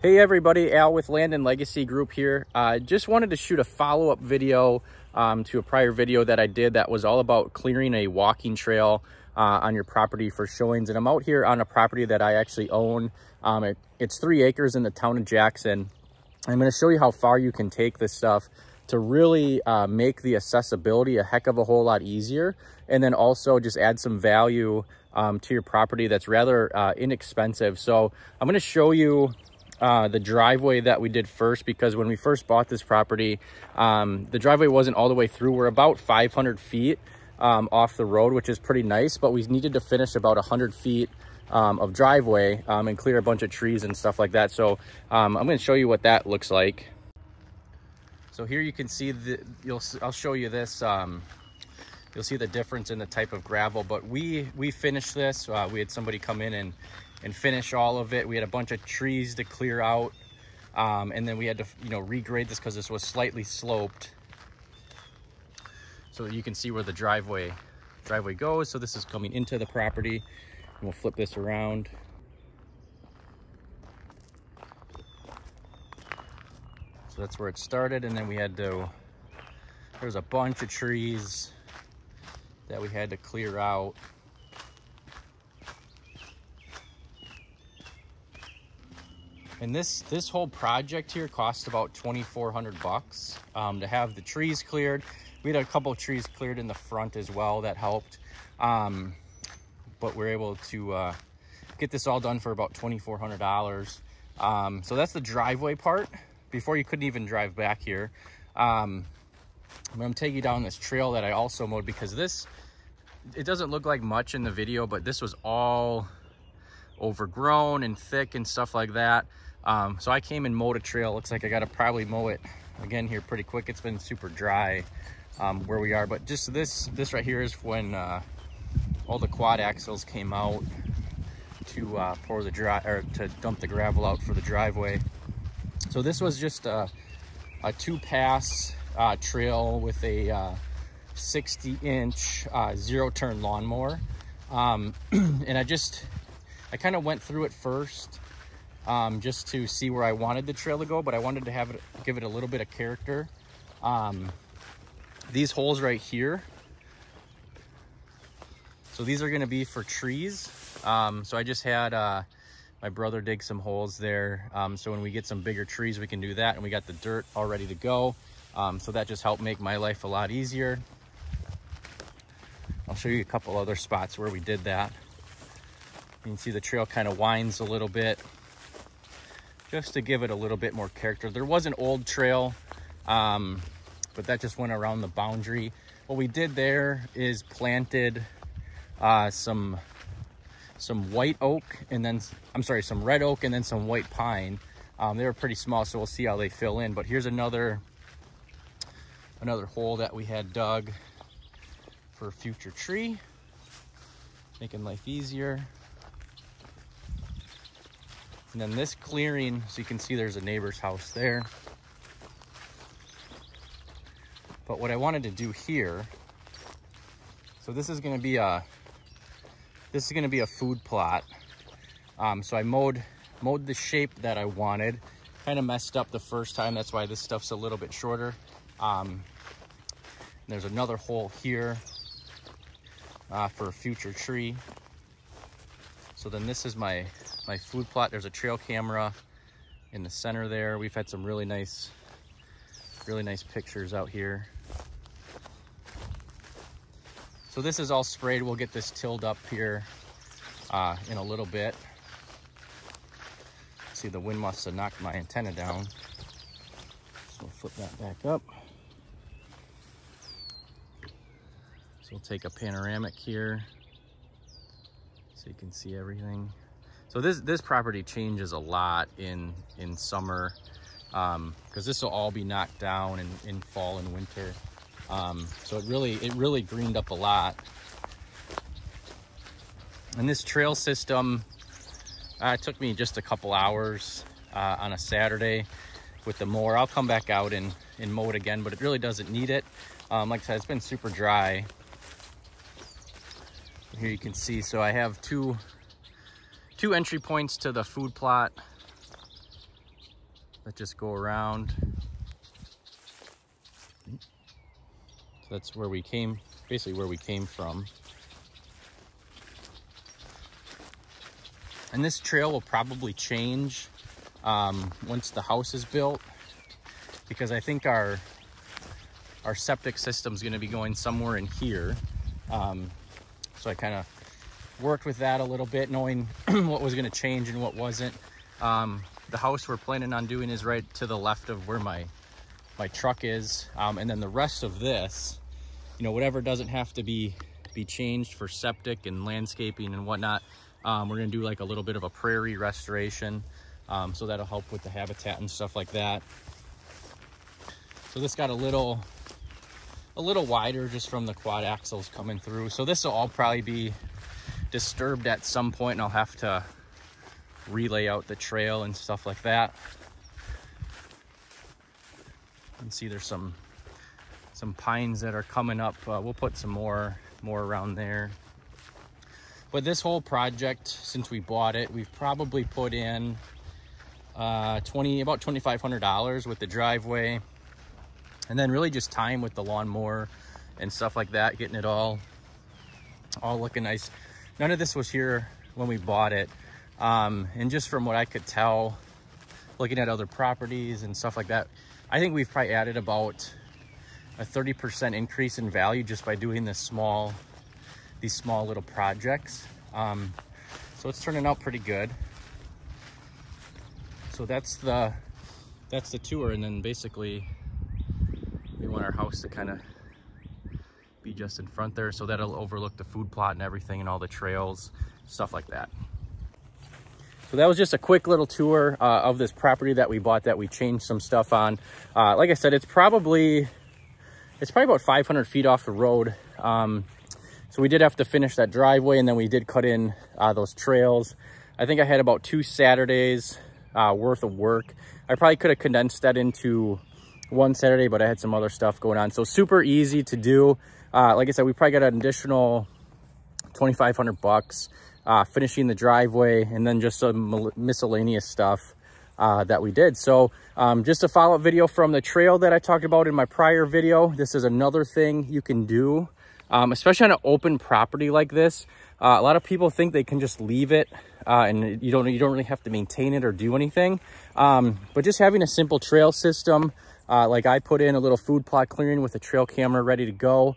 Hey everybody, Al with Land and Legacy Group here. Just wanted to shoot a follow-up video to a prior video that I did that was all about clearing a walking trail on your property for showings. And I'm out here on a property that I actually own. It's 3 acres in the town of Jackson. I'm going to show you how far you can take this stuff to really make the accessibility a heck of a whole lot easier. And then also just add some value to your property that's rather inexpensive. So I'm going to show you the driveway that we did first, because when we first bought this property, the driveway wasn't all the way through. We're about 500 feet off the road, which is pretty nice, but we needed to finish about 100 feet of driveway and clear a bunch of trees and stuff like that. So I'm going to show you what that looks like. So here you can see I'll show you this. You'll see the difference in the type of gravel, but we finished this. We had somebody come in and finish all of it. We had a bunch of trees to clear out, and then we had to regrade this because this was slightly sloped. So you can see where the driveway goes. So this is coming into the property, and we'll flip this around. So that's where it started, and then there was a bunch of trees that we had to clear out. And this whole project here cost about 2,400 bucks to have the trees cleared. We had a couple of trees cleared in the front as well. That helped. But we're able to get this all done for about $2,400. So that's the driveway part. Before, you couldn't even drive back here. I'm going to take you down this trail that I also mowed, because it doesn't look like much in the video, but this was all overgrown and thick and stuff like that. So I came and mowed a trail. Looks like I got to probably mow it again here pretty quick. It's been super dry where we are, but just this right here is when all the quad axles came out to to dump the gravel out for the driveway. So this was just a two-pass trail with a 60-inch zero-turn lawnmower, and I kind of went through it first just to see where I wanted the trail to go, but I wanted to give it a little bit of character. These holes right here, so these are going to be for trees. So I just had my brother dig some holes there, so when we get some bigger trees we can do that, and we got the dirt all ready to go. So that just helped make my life a lot easier. I'll show you a couple other spots where we did that. You can see the trail kind of winds a little bit just to give it a little bit more character. There was an old trail, but that just went around the boundary. What we did there is planted some white oak, and then some red oak, and then some white pine. They were pretty small, so we'll see how they fill in. But here's another hole that we had dug for a future tree, making life easier. And then this clearing, so you can see there's a neighbor's house there. But what I wanted to do here, so this is going to be a food plot. So I mowed the shape that I wanted. Kind of messed up the first time, that's why this stuff's a little bit shorter. There's another hole here for a future tree. So then this is my food plot. There's a trail camera in the center there. We've had some really nice pictures out here. So this is all sprayed. We'll get this tilled up here in a little bit. See, the wind must have knocked my antenna down. So we'll flip that back up. So we'll take a panoramic here so you can see everything. So this property changes a lot in summer, because this will all be knocked down in fall and winter. So it really greened up a lot. And this trail system, it took me just a couple hours on a Saturday with the mower. I'll come back out and mow it again, but it really doesn't need it. Like I said, it's been super dry. Here you can see, so I have two entry points to the food plot. that just go around. So that's where we came, basically where we came from. And this trail will probably change once the house is built, because I think our septic system is going to be going somewhere in here. So I kind of worked with that a little bit, knowing what was going to change and what wasn't. The house we're planning on doing is right to the left of where my truck is. And then the rest of this, you know, whatever doesn't have to be changed for septic and landscaping and whatnot, we're going to do like a little bit of a prairie restoration. So that'll help with the habitat and stuff like that. So this got a little wider just from the quad axles coming through. So this will all probably be disturbed at some point, and I'll have to relay out the trail and stuff like that. You can see there's some pines that are coming up. We'll put some more around there. But this whole project, since we bought it, we've probably put in about $2,500 with the driveway, and then really just time with the lawnmower and stuff like that, getting it all looking nice. None of this was here when we bought it. And just from what I could tell, looking at other properties and stuff like that, I think we've probably added about a 30% increase in value just by doing these small little projects. So it's turning out pretty good. So that's the tour. And then basically we want our house to kind of be just in front there, so that'll overlook the food plot and everything and all the trails, stuff like that. So that was just a quick little tour of this property that we bought, that we changed some stuff on. Like I said, it's probably about 500 feet off the road. So we did have to finish that driveway, and then we did cut in those trails. I think I had about 2 Saturdays worth of work. I probably could have condensed that into 1 Saturday, but I had some other stuff going on. So super easy to do. Like I said, we probably got an additional $2,500 finishing the driveway, and then just some miscellaneous stuff that we did. So just a follow-up video from the trail that I talked about in my prior video. This is another thing you can do, especially on an open property like this. A lot of people think they can just leave it and you don't really have to maintain it or do anything. But just having a simple trail system, like I put in a little food plot clearing with a trail camera ready to go,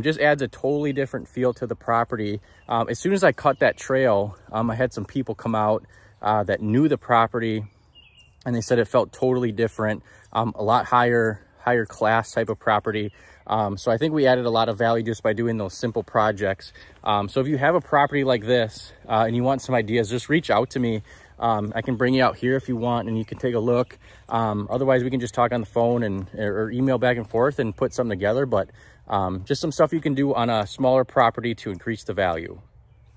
just adds a totally different feel to the property. As soon as I cut that trail, I had some people come out that knew the property, and they said it felt totally different, a lot higher class type of property. So I think we added a lot of value just by doing those simple projects. So if you have a property like this and you want some ideas, just reach out to me. I can bring you out here if you want, and you can take a look. Otherwise, we can just talk on the phone or email back and forth and put something together. But just some stuff you can do on a smaller property to increase the value.